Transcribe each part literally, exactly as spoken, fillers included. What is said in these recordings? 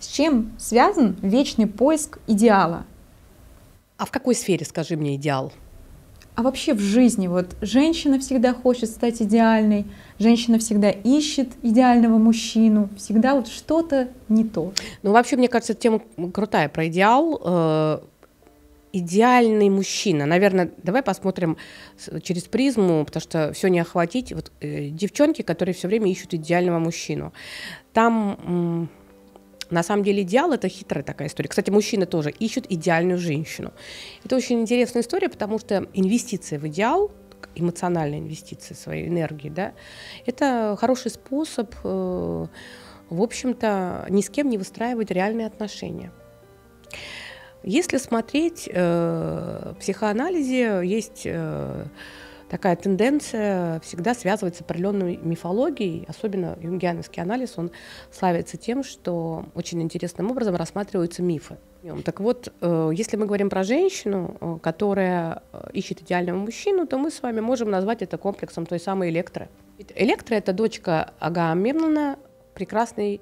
С чем связан вечный поиск идеала? А в какой сфере, скажи мне, идеал? А вообще в жизни. Вот женщина всегда хочет стать идеальной, женщина всегда ищет идеального мужчину, всегда вот что-то не то. Ну вообще, мне кажется, тема крутая про идеал. Идеальный мужчина. Наверное, давай посмотрим через призму, потому что все не охватить. Вот, э, девчонки, которые все время ищут идеального мужчину. Там, э, на самом деле, идеал — это хитрая такая история. Кстати, мужчины тоже ищут идеальную женщину. Это очень интересная история, потому что инвестиции в идеал, эмоциональные инвестиции своей энергии, да, это хороший способ, э, в общем-то, ни с кем не выстраивать реальные отношения. Если смотреть, э, в психоанализе есть э, такая тенденция всегда связывать с определенной мифологией, особенно юнгианский анализ, он славится тем, что очень интересным образом рассматриваются мифы. Так вот, э, если мы говорим про женщину, которая ищет идеального мужчину, то мы с вами можем назвать это комплексом той самой Электры. Электра — это дочка Агамемнона, прекрасный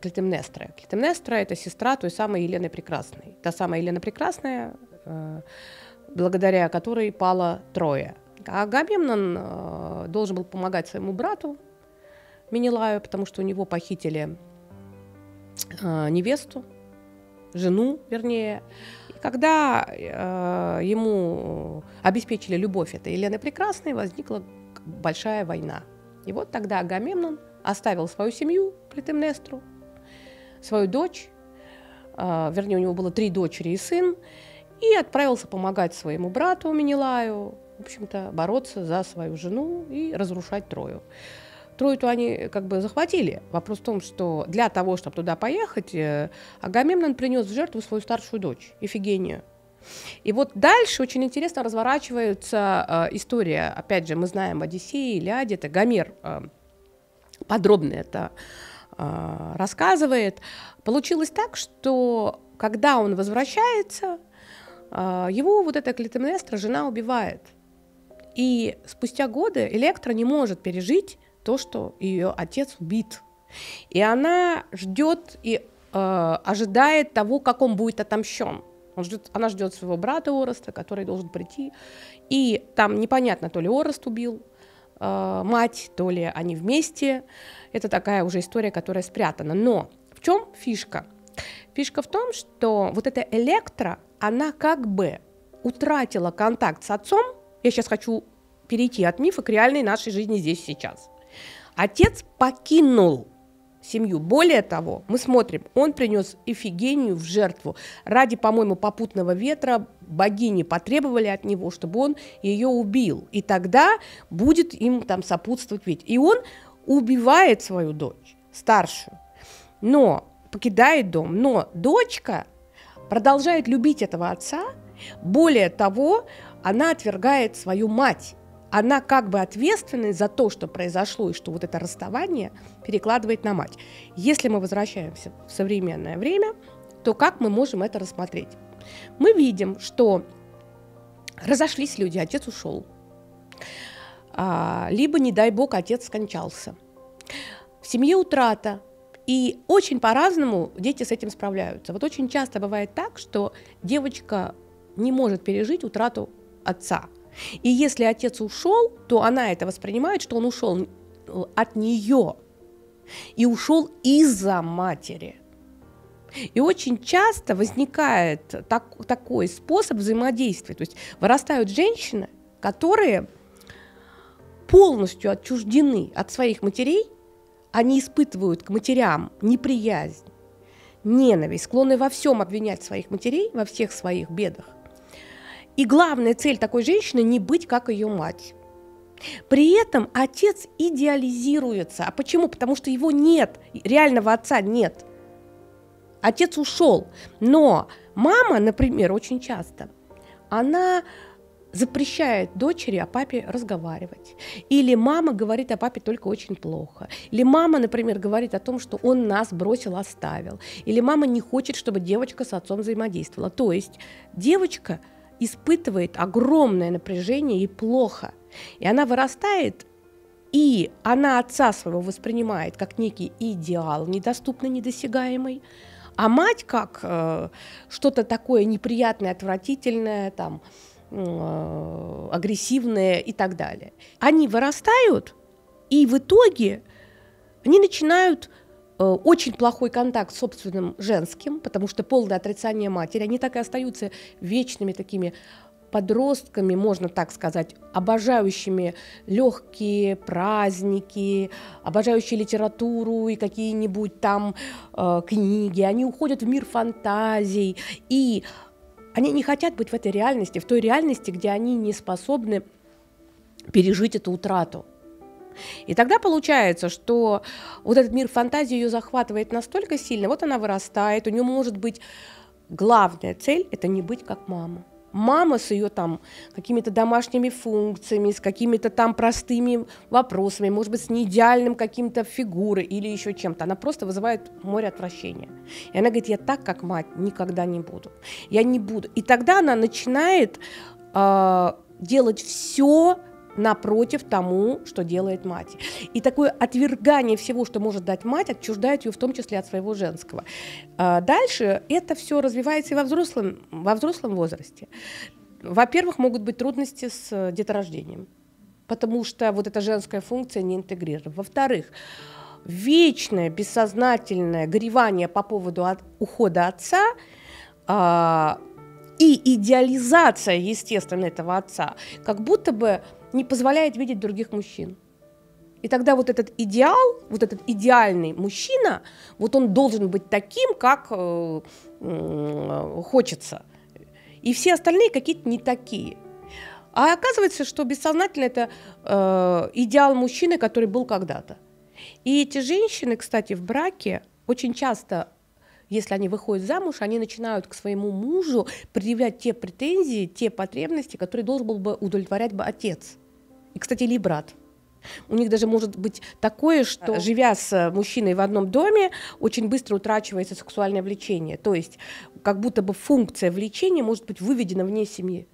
Клитемнестры. Клитемнестра — это сестра той самой Елены Прекрасной. Та самая Елена Прекрасная, благодаря которой пала Троя. А Агамемнон должен был помогать своему брату Менелаю, потому что у него похитили невесту, жену, вернее. И когда ему обеспечили любовь этой Елены Прекрасной, возникла большая война. И вот тогда Агамемнон оставил свою семью, Клитемнестру, свою дочь, э, вернее, у него было три дочери и сын, и отправился помогать своему брату Менелаю, в общем-то, бороться за свою жену и разрушать Трою. Трою-то они как бы захватили. Вопрос в том, что для того, чтобы туда поехать, э, Агамемнон принес в жертву свою старшую дочь, Ифигению. И вот дальше очень интересно разворачивается э, история. Опять же, мы знаем Одиссея, Илиаде, это Гомер, э, подробно это э, рассказывает. Получилось так, что когда он возвращается, э, его вот эта Клитемнестра, жена, убивает. И спустя годы Электра не может пережить то, что ее отец убит. И она ждет и э, ожидает того, как он будет отомщен. Он ждет, она ждет своего брата Ореста, который должен прийти. И там непонятно, то ли Орест убил мать, то ли они вместе. Это такая уже история, которая спрятана. Но в чем фишка? Фишка в том, что вот эта Электра, она как бы утратила контакт с отцом. Я сейчас хочу перейти от мифа к реальной нашей жизни здесь и сейчас. Отец покинул семью. Более того, мы смотрим, он принес Ифигению в жертву. Ради, по-моему, попутного ветра богини потребовали от него, чтобы он ее убил. И тогда будет им там сопутствовать ведь. И он убивает свою дочь, старшую, но покидает дом. Но дочка продолжает любить этого отца. Более того, она отвергает свою мать. Она как бы ответственность за то, что произошло, и что вот это расставание перекладывает на мать. Если мы возвращаемся в современное время, то как мы можем это рассмотреть? Мы видим, что разошлись люди, отец ушел. Либо, не дай бог, отец скончался. В семье утрата. И очень по-разному дети с этим справляются. Вот очень часто бывает так, что девочка не может пережить утрату отца. И если отец ушел, то она это воспринимает, что он ушел от нее и ушел из-за матери. И очень часто возникает так, такой способ взаимодействия. То есть вырастают женщины, которые полностью отчуждены от своих матерей, они испытывают к матерям неприязнь, ненависть, склонны во всем обвинять своих матерей, во всех своих бедах. И главная цель такой женщины – не быть как ее мать. При этом отец идеализируется. А почему? Потому что его нет, реального отца нет. Отец ушел. Но мама, например, очень часто, она запрещает дочери о папе разговаривать. Или мама говорит о папе только очень плохо. Или мама, например, говорит о том, что он нас бросил, оставил. Или мама не хочет, чтобы девочка с отцом взаимодействовала. То есть девочка испытывает огромное напряжение и плохо. И она вырастает И она отца своего воспринимает как некий идеал, недоступный, недосягаемый, а мать как э, что-то такое неприятное, отвратительное, там, э, агрессивное и так далее. Они вырастают, и в итоге они начинают э, очень плохой контакт с собственным женским, потому что полное отрицание матери, они так и остаются вечными такими подростками, можно так сказать, обожающими легкие праздники, обожающие литературу и какие-нибудь там э, книги. Они уходят в мир фантазий, и они не хотят быть в этой реальности, в той реальности, где они не способны пережить эту утрату. И тогда получается, что вот этот мир фантазии ее захватывает настолько сильно, вот она вырастает, у нее может быть главная цель – это не быть как мама. Мама с ее там какими-то домашними функциями, с какими-то там простыми вопросами, может быть, с неидеальным каким-то фигурой или еще чем-то. Она просто вызывает море отвращения. И она говорит, я так, как мать, никогда не буду. Я не буду. И тогда она начинает э, делать все напротив тому, что делает мать. И такое отвергание всего, что может дать мать, отчуждает ее в том числе от своего женского. Дальше это все развивается и во взрослом, во взрослом возрасте. Во-первых, могут быть трудности с деторождением, потому что вот эта женская функция не интегрирована. Во-вторых, вечное бессознательное горевание по поводу от, ухода отца и идеализация, естественно, этого отца, как будто бы не позволяет видеть других мужчин. И тогда вот этот идеал, вот этот идеальный мужчина, вот он должен быть таким, как э, э, хочется. И все остальные какие-то не такие. А оказывается, что бессознательно это э, идеал мужчины, который был когда-то. И эти женщины, кстати, в браке очень часто, если они выходят замуж, они начинают к своему мужу предъявлять те претензии, те потребности, которые должен был бы удовлетворять бы отец. И, кстати, или брат. У них даже может быть такое, что, живя с мужчиной в одном доме, очень быстро утрачивается сексуальное влечение. То есть как будто бы функция влечения может быть выведена вне семьи.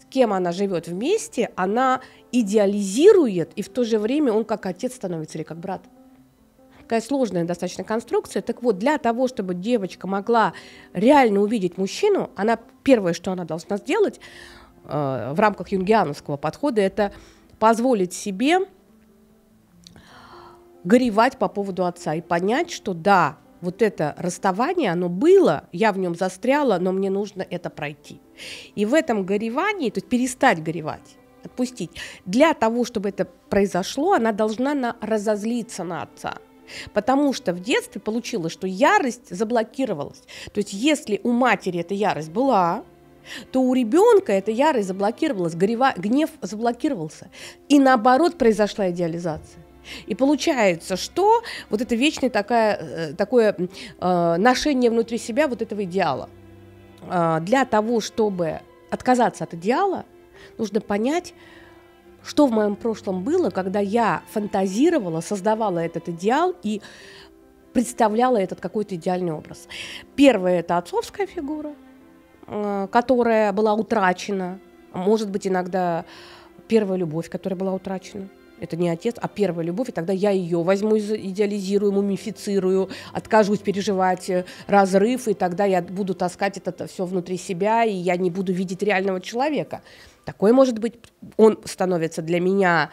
С кем она живет вместе, она идеализирует, и в то же время он как отец становится или как брат. Такая сложная достаточно конструкция. Так вот, для того, чтобы девочка могла реально увидеть мужчину, она первое, что она должна сделать э, в рамках юнгиановского подхода, это позволить себе горевать по поводу отца и понять, что да, вот это расставание, оно было, я в нем застряла, но мне нужно это пройти. И в этом горевании, то есть перестать горевать, отпустить, для того, чтобы это произошло, она должна на, разозлиться на отца. Потому что в детстве получилось, что ярость заблокировалась. То есть если у матери эта ярость была, то у ребенка эта ярость заблокировалась, гнев заблокировался. И наоборот произошла идеализация. И получается, что вот это вечное такое, такое э, ношение внутри себя вот этого идеала. Э, для того, чтобы отказаться от идеала, нужно понять, что в моем прошлом было, когда я фантазировала, создавала этот идеал и представляла этот какой-то идеальный образ. Первое – это отцовская фигура, которая была утрачена. Может быть, иногда первая любовь, которая была утрачена. Это не отец, а первая любовь. И тогда я ее возьму, идеализирую, мумифицирую, откажусь переживать разрыв, и тогда я буду таскать это все внутри себя, и я не буду видеть реального человека. Такой, может быть, он становится для меня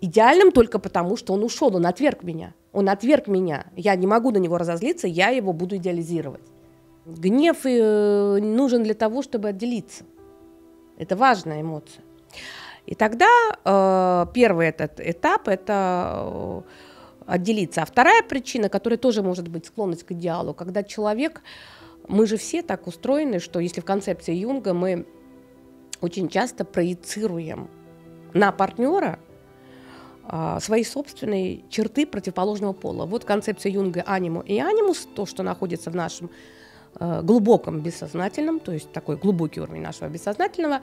идеальным только потому, что он ушел, он отверг меня. Он отверг меня. Я не могу на него разозлиться, я его буду идеализировать. Гнев нужен для того, чтобы отделиться. Это важная эмоция. И тогда э, первый этот этап – это отделиться. А вторая причина, которая тоже может быть склонность к идеалу, когда человек, мы же все так устроены, что если в концепции Юнга мы очень часто проецируем на партнера э, свои собственные черты противоположного пола. Вот концепция Юнга «Аниму» и «Анимус», то, что находится в нашем э, глубоком бессознательном, то есть такой глубокий уровень нашего бессознательного,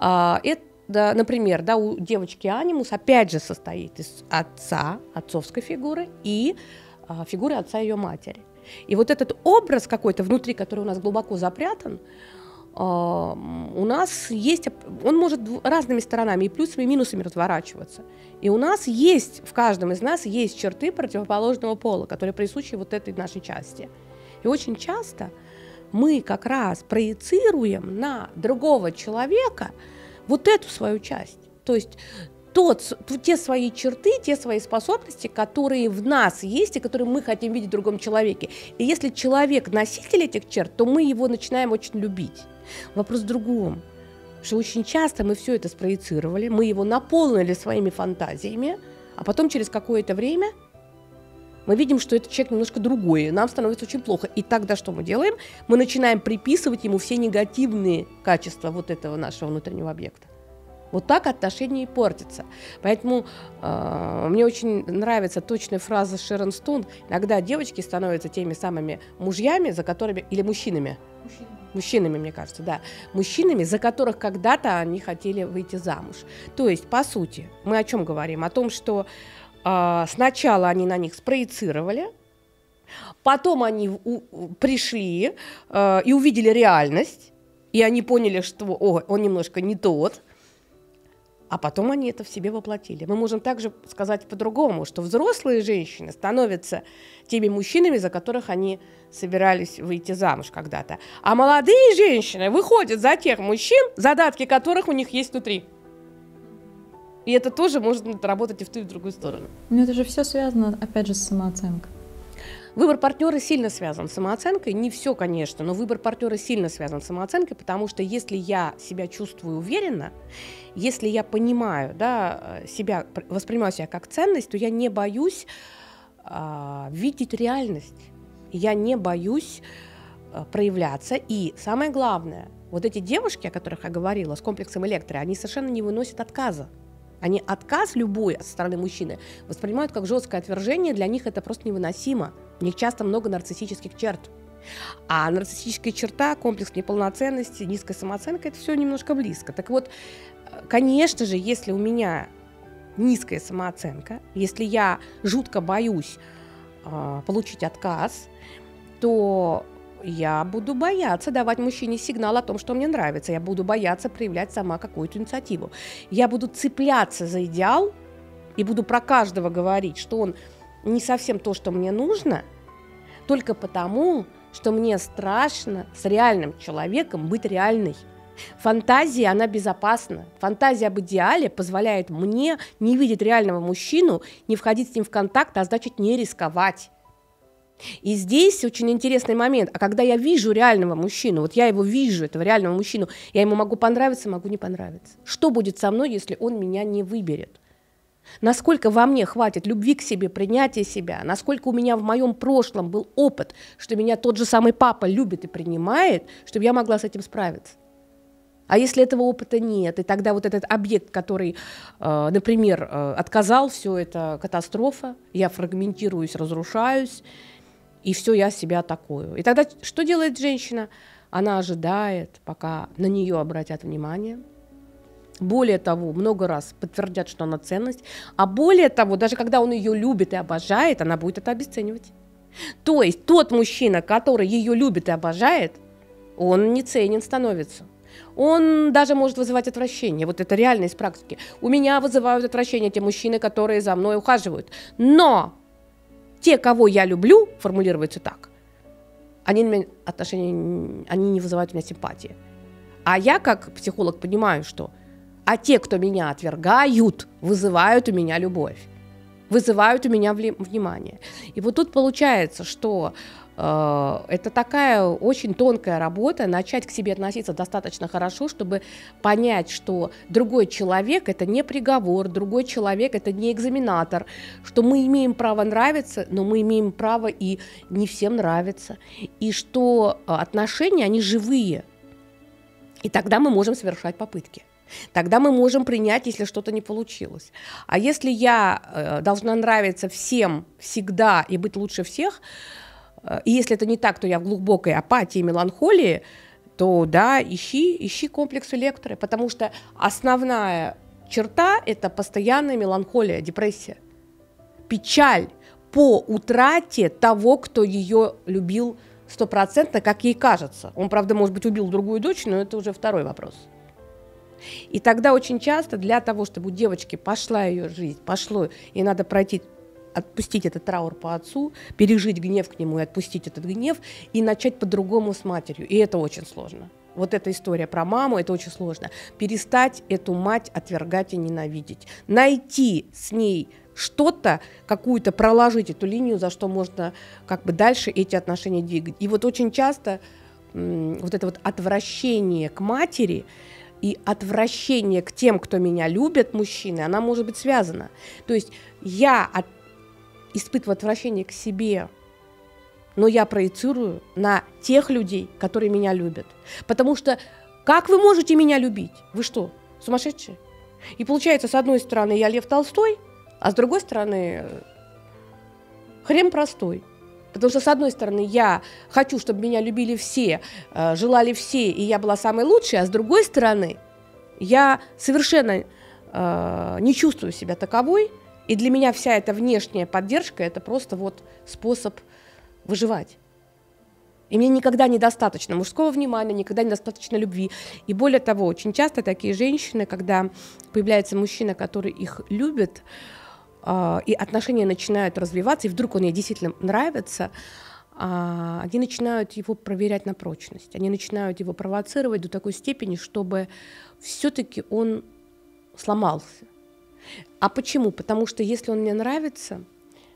э, это Да, например, да, у девочки анимус опять же состоит из отца, отцовской фигуры и а, фигуры отца ее матери. И вот этот образ какой-то внутри, который у нас глубоко запрятан, у нас есть, он может разными сторонами и плюсами, и минусами разворачиваться. И у нас есть, в каждом из нас есть черты противоположного пола, которые присущи вот этой нашей части. И очень часто мы как раз проецируем на другого человека вот эту свою часть. То есть тот, те свои черты, те свои способности, которые в нас есть и которые мы хотим видеть в другом человеке. И если человек носитель этих черт, то мы его начинаем очень любить. Вопрос в другом, что очень часто мы все это спроецировали, мы его наполнили своими фантазиями, а потом через какое-то время мы видим, что этот человек немножко другой, и нам становится очень плохо. И тогда что мы делаем? Мы начинаем приписывать ему все негативные качества вот этого нашего внутреннего объекта. Вот так отношения и портятся. Поэтому э, мне очень нравится точная фраза Шэрон Стоун. Иногда девочки становятся теми самыми мужьями, за которыми... Или мужчинами. Мужчинами. Мужчинами, мне кажется, да. Мужчинами, за которых когда-то они хотели выйти замуж. То есть, по сути, мы о чем говорим? О том, что э, сначала они на них спроецировали, потом они у, у, пришли э, и увидели реальность, и они поняли, что о, он немножко не тот, а потом они это в себе воплотили. Мы можем также сказать по-другому, что взрослые женщины становятся теми мужчинами, за которых они собирались выйти замуж когда-то. А молодые женщины выходят за тех мужчин, задатки которых у них есть внутри. И это тоже может работать и в ту, и в другую сторону. Но это же все связано, опять же, с самооценкой. Выбор партнера сильно связан с самооценкой. Не все, конечно, но выбор партнера сильно связан с самооценкой, потому что если я себя чувствую уверенно, если я понимаю, да, себя, воспринимаю себя как ценность, то я не боюсь э, видеть реальность, я не боюсь э, проявляться. И самое главное, вот эти девушки, о которых я говорила, с комплексом Электра, они совершенно не выносят отказа. Они отказ любой со стороны мужчины воспринимают как жесткое отвержение, для них это просто невыносимо. У них часто много нарциссических черт. А нарциссическая черта, комплекс неполноценности, низкая самооценка – это все немножко близко. Так вот, конечно же, если у меня низкая самооценка, если я жутко боюсь э, получить отказ, то я буду бояться давать мужчине сигнал о том, что мне нравится. Я буду бояться проявлять сама какую-то инициативу. Я буду цепляться за идеал и буду про каждого говорить, что он не совсем то, что мне нужно, только потому, что мне страшно с реальным человеком быть реальной. Фантазия, она безопасна. Фантазия об идеале позволяет мне не видеть реального мужчину, не входить с ним в контакт, а значит, не рисковать. И здесь очень интересный момент. А когда я вижу реального мужчину, вот я его вижу, этого реального мужчину, я ему могу понравиться, могу не понравиться. Что будет со мной, если он меня не выберет? Насколько во мне хватит любви к себе, принятия себя, насколько у меня в моем прошлом был опыт, что меня тот же самый папа любит и принимает, чтобы я могла с этим справиться. А если этого опыта нет, и тогда вот этот объект, который, например, отказал, все это катастрофа, я фрагментируюсь, разрушаюсь, и все, я себя атакую. И тогда что делает женщина? Она ожидает, пока на нее обратят внимание. Более того, много раз подтвердят, что она ценность. А более того, даже когда он ее любит и обожает, она будет это обесценивать. То есть тот мужчина, который ее любит и обожает, он не ценен становится. Он даже может вызывать отвращение. Вот это реально из практики. У меня вызывают отвращение те мужчины, которые за мной ухаживают. Но те, кого я люблю, формулируется так, они на меня отношения, они не вызывают у меня симпатии. А я, как психолог, понимаю, что а те, кто меня отвергают, вызывают у меня любовь, вызывают у меня внимание. И вот тут получается, что э, это такая очень тонкая работа, начать к себе относиться достаточно хорошо, чтобы понять, что другой человек – это не приговор, другой человек – это не экзаменатор, что мы имеем право нравиться, но мы имеем право и не всем нравиться, и что отношения, они живые, и тогда мы можем совершать попытки. Тогда мы можем принять, если что-то не получилось. А если я э, должна нравиться всем всегда и быть лучше всех, э, и если это не так, то я в глубокой апатии, меланхолии, то да, ищи, ищи комплекс Электры, потому что основная черта – это постоянная меланхолия, депрессия, печаль по утрате того, кто ее любил, стопроцентно, как ей кажется. Он, правда, может быть, убил другую дочь, но это уже второй вопрос. И тогда очень часто для того, чтобы у девочки пошла ее жизнь, пошло, ей надо пройти, отпустить этот траур по отцу, пережить гнев к нему и отпустить этот гнев, и начать по-другому с матерью. И это очень сложно. Вот эта история про маму, это очень сложно. Перестать эту мать отвергать и ненавидеть. Найти с ней что-то, какую-то, проложить эту линию, за что можно как бы дальше эти отношения двигать. И вот очень часто вот это вот отвращение к матери и отвращение к тем, кто меня любит, мужчины, она может быть связана. То есть я от... испытываю отвращение к себе, но я проецирую на тех людей, которые меня любят. Потому что как вы можете меня любить? Вы что, сумасшедшие? И получается, с одной стороны, я Лев Толстой, а с другой стороны, хрен простой. Потому что, с одной стороны, я хочу, чтобы меня любили все, желали все, и я была самой лучшей, а с другой стороны, я совершенно э, не чувствую себя таковой, и для меня вся эта внешняя поддержка – это просто вот способ выживать. И мне никогда недостаточно мужского внимания, никогда недостаточно любви. И более того, очень часто такие женщины, когда появляется мужчина, который их любит, э, и отношения начинают развиваться, и вдруг он ей действительно нравится, э, они начинают его проверять на прочность, они начинают его провоцировать до такой степени, чтобы все-таки он сломался. А почему? Потому что если он мне нравится,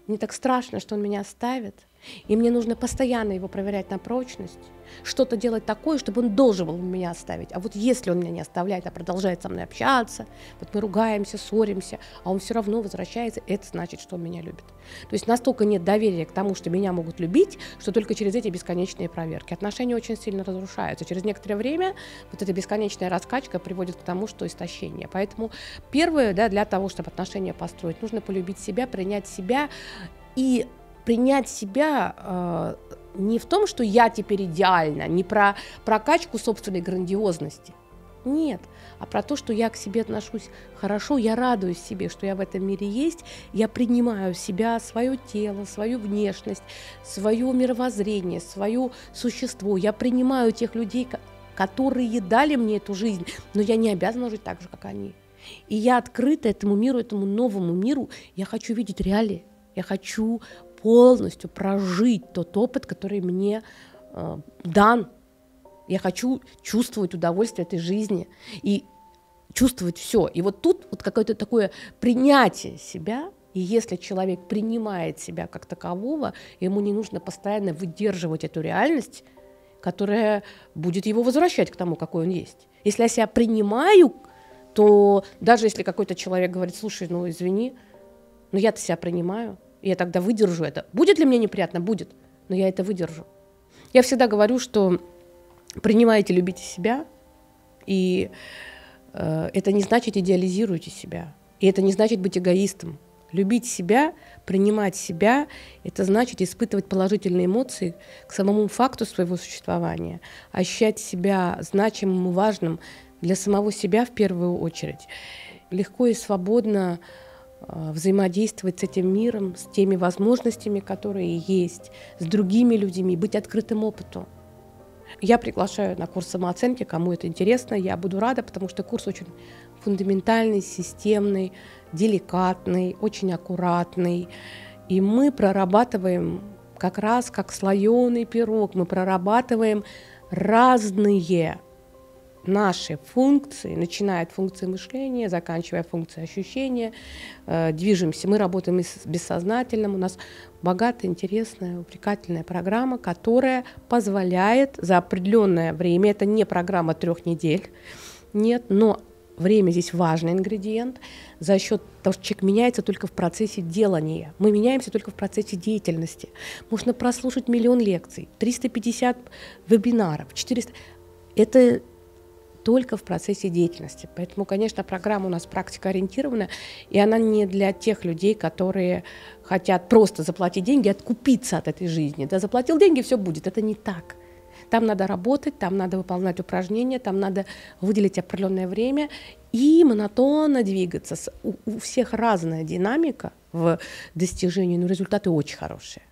мне так страшно, что он меня оставит, и мне нужно постоянно его проверять на прочность, что-то делать такое, чтобы он должен был меня оставить. А вот если он меня не оставляет, а продолжает со мной общаться, вот мы ругаемся, ссоримся, а он все равно возвращается, это значит, что он меня любит. То есть настолько нет доверия к тому, что меня могут любить, что только через эти бесконечные проверки. Отношения очень сильно разрушаются. Через некоторое время вот эта бесконечная раскачка приводит к тому, что истощение. Поэтому первое, да, для того, чтобы отношения построить, нужно полюбить себя, принять себя и... Принять себя э, не в том, что я теперь идеальна, не про прокачку собственной грандиозности, нет, а про то, что я к себе отношусь хорошо, я радуюсь себе, что я в этом мире есть, я принимаю себя, свое тело, свою внешность, свое мировоззрение, свое существо, я принимаю тех людей, которые дали мне эту жизнь, но я не обязана жить так же, как они. И я открыта этому миру, этому новому миру, я хочу видеть реалии, я хочу полностью прожить тот опыт, который мне э, дан. Я хочу чувствовать удовольствие этой жизни и чувствовать все. И вот тут вот какое-то такое принятие себя, и если человек принимает себя как такового, ему не нужно постоянно выдерживать эту реальность, которая будет его возвращать к тому, какой он есть. Если я себя принимаю, то даже если какой-то человек говорит, слушай, ну извини, но я-то себя принимаю, и я тогда выдержу это. Будет ли мне неприятно? Будет, но я это выдержу. Я всегда говорю, что принимайте, любите себя, и э, это не значит идеализируйте себя, и это не значит быть эгоистом. Любить себя, принимать себя, это значит испытывать положительные эмоции к самому факту своего существования, ощущать себя значимым и важным для самого себя в первую очередь. Легко и свободно взаимодействовать с этим миром, с теми возможностями, которые есть, с другими людьми, быть открытым опыту. Я приглашаю на курс самооценки, кому это интересно, я буду рада, потому что курс очень фундаментальный, системный, деликатный, очень аккуратный. И мы прорабатываем как раз как слоеный пирог, мы прорабатываем разные наши функции, начиная от функции мышления, заканчивая функцией ощущения, э, движемся. Мы работаем с бессознательным. У нас богатая, интересная, увлекательная программа, которая позволяет за определенное время, это не программа трех недель, нет, но время здесь важный ингредиент, за счет того, что человек меняется только в процессе делания. Мы меняемся только в процессе деятельности. Можно прослушать миллион лекций, триста пятьдесят вебинаров, четыреста. Это только в процессе деятельности. Поэтому, конечно, программа у нас практикоориентирована, и она не для тех людей, которые хотят просто заплатить деньги, откупиться от этой жизни. Да, заплатил деньги, все будет. Это не так. Там надо работать, там надо выполнять упражнения, там надо выделить определенное время и монотонно двигаться. У, у всех разная динамика в достижении, но результаты очень хорошие.